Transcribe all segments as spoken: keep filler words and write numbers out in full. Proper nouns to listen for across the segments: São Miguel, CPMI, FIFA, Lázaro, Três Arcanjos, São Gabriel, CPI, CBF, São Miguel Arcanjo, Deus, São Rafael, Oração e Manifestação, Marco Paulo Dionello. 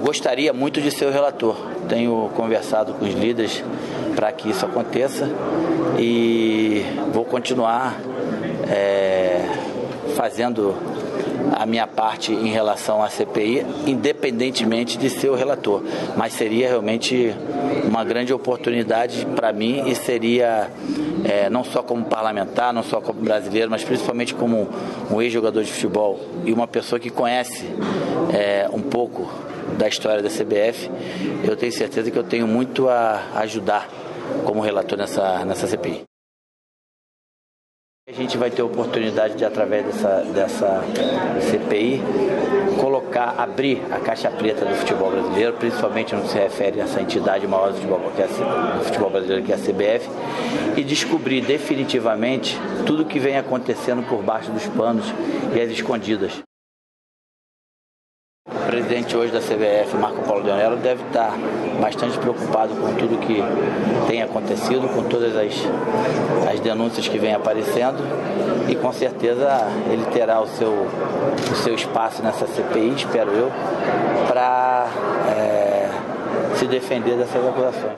Eu gostaria muito de ser o relator. Tenho conversado com os líderes para que isso aconteça e vou continuar é, fazendo a minha parte em relação à C P I, independentemente de ser o relator. Mas seria realmente uma grande oportunidade para mim e seria, é, não só como parlamentar, não só como brasileiro, mas principalmente como um ex-jogador de futebol e uma pessoa que conhece é, um pouco da história da C B F, eu tenho certeza que eu tenho muito a ajudar como relator nessa, nessa C P I. A gente vai ter a oportunidade de, através dessa, dessa C P I, colocar, abrir a caixa preta do futebol brasileiro, principalmente no que se refere a essa entidade maior do futebol, que é a, do futebol brasileiro, que é a C B F, e descobrir definitivamente tudo que vem acontecendo por baixo dos panos e as escondidas. O presidente hoje da C B F, Marco Paulo Dionello, deve estar bastante preocupado com tudo que tem acontecido, com todas as, as denúncias que vêm aparecendo, e com certeza ele terá o seu, o seu espaço nessa C P I, espero eu, para é, se defender dessas acusações.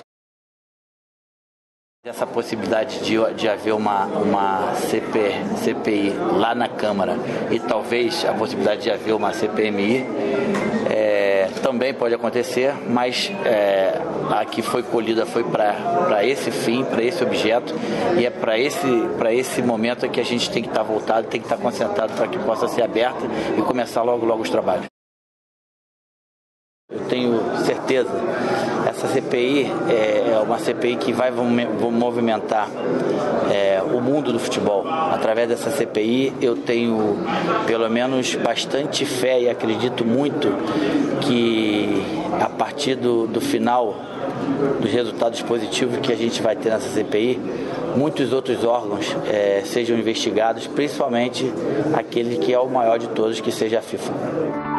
Essa possibilidade de, de haver uma, uma C P, C P I lá na Câmara e talvez a possibilidade de haver uma C P M I é, também pode acontecer, mas é, a que foi colhida foi para esse fim, para esse objeto, e é para esse, para esse momento que a gente tem que estar voltado, tem que estar concentrado para que possa ser aberta e começar logo, logo os trabalhos. Eu tenho certeza, essa C P I é uma C P I que vai movimentar é, o mundo do futebol. Através dessa C P I eu tenho pelo menos bastante fé e acredito muito que a partir do, do final dos resultados positivos que a gente vai ter nessa C P I, muitos outros órgãos é, sejam investigados, principalmente aquele que é o maior de todos, que seja a FIFA.